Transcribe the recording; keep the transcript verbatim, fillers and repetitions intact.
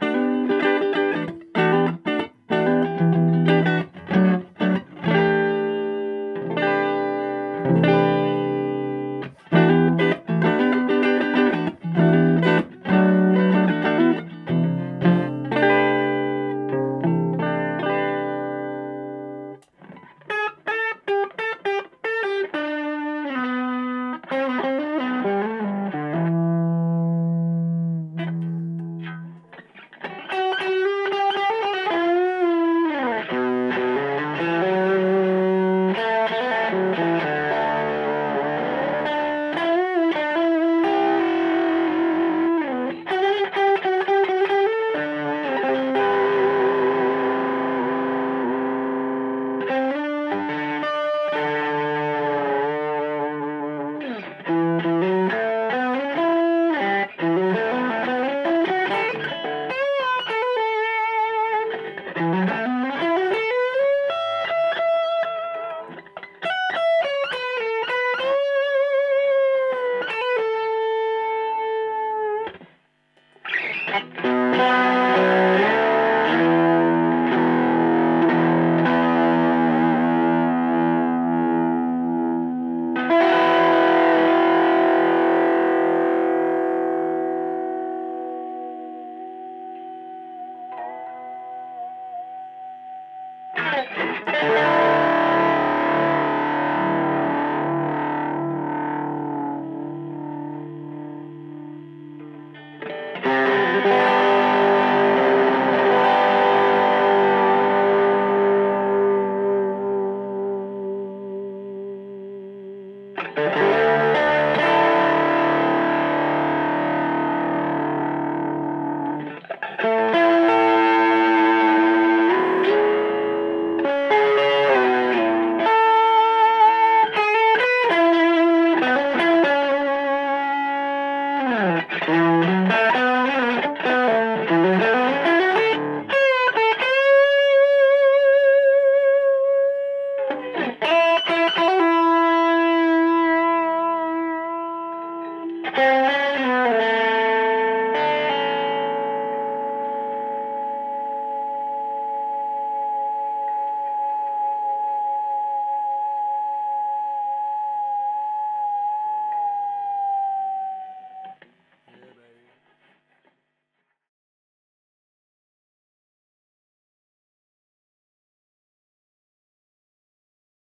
Done, dudes.